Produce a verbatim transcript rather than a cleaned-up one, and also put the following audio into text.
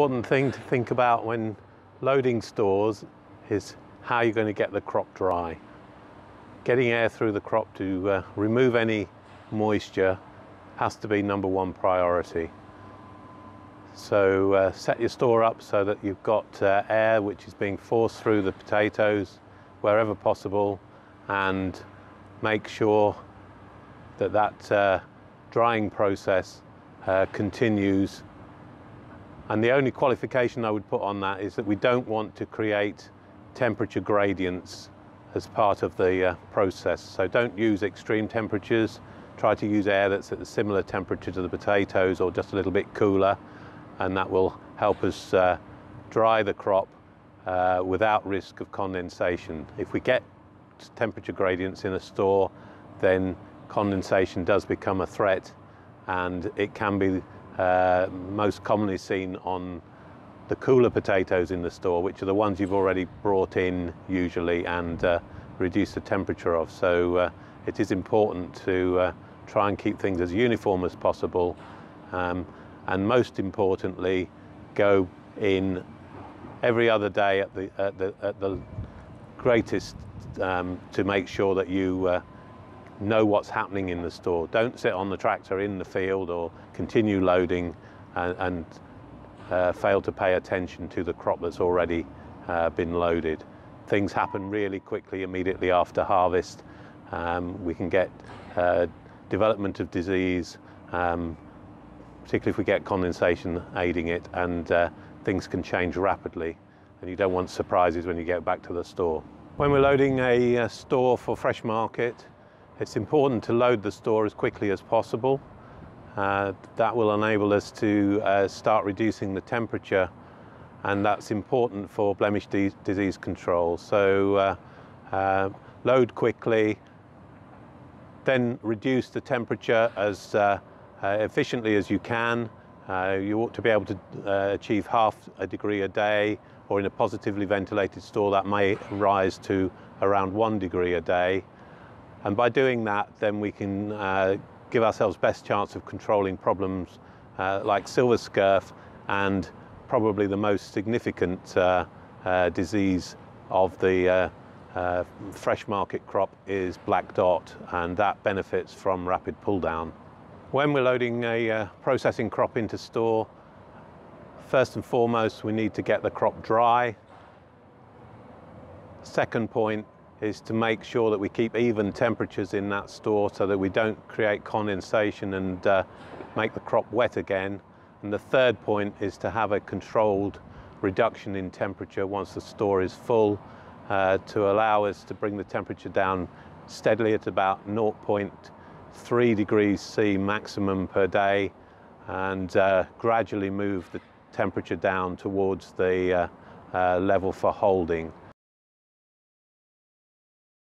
One thing to think about when loading stores is how you're going to get the crop dry. Getting air through the crop to uh, remove any moisture has to be number one priority. So uh, set your store up so that you've got uh, air which is being forced through the potatoes wherever possible, and make sure that that uh, drying process uh, continues. And the only qualification I would put on that is that we don't want to create temperature gradients as part of the uh, process. So don't use extreme temperatures. Try to use air that's at a similar temperature to the potatoes or just a little bit cooler, and that will help us uh, dry the crop uh, without risk of condensation. If we get temperature gradients in a store, then condensation does become a threat, and it can be Uh, most commonly seen on the cooler potatoes in the store, which are the ones you've already brought in usually and uh, reduced the temperature of. So uh, it is important to uh, try and keep things as uniform as possible, um, and most importantly go in every other day at the, at the, at the greatest um, to make sure that you uh, know what's happening in the store. Don't sit on the tractor in the field or continue loading and, and uh, fail to pay attention to the crop that's already uh, been loaded. Things happen really quickly immediately after harvest. Um, we can get uh, development of disease, um, particularly if we get condensation aiding it, and uh, things can change rapidly, and you don't want surprises when you get back to the store. When we're loading a, a store for fresh market, it's important to load the store as quickly as possible. Uh, that will enable us to uh, start reducing the temperature, and that's important for blemish di disease control. So uh, uh, load quickly, then reduce the temperature as uh, uh, efficiently as you can. Uh, you ought to be able to uh, achieve half a degree a day, or in a positively ventilated store that may rise to around one degree a day. And by doing that, then we can uh, give ourselves best chance of controlling problems uh, like silver scurf, and probably the most significant uh, uh, disease of the uh, uh, fresh market crop is black dot, and that benefits from rapid pull down. When we're loading a uh, processing crop into store, first and foremost, we need to get the crop dry. Second point is to make sure that we keep even temperatures in that store so that we don't create condensation and uh, make the crop wet again. And the third point is to have a controlled reduction in temperature once the store is full, uh, to allow us to bring the temperature down steadily at about zero point three degrees C maximum per day, and uh, gradually move the temperature down towards the uh, uh, level for holding.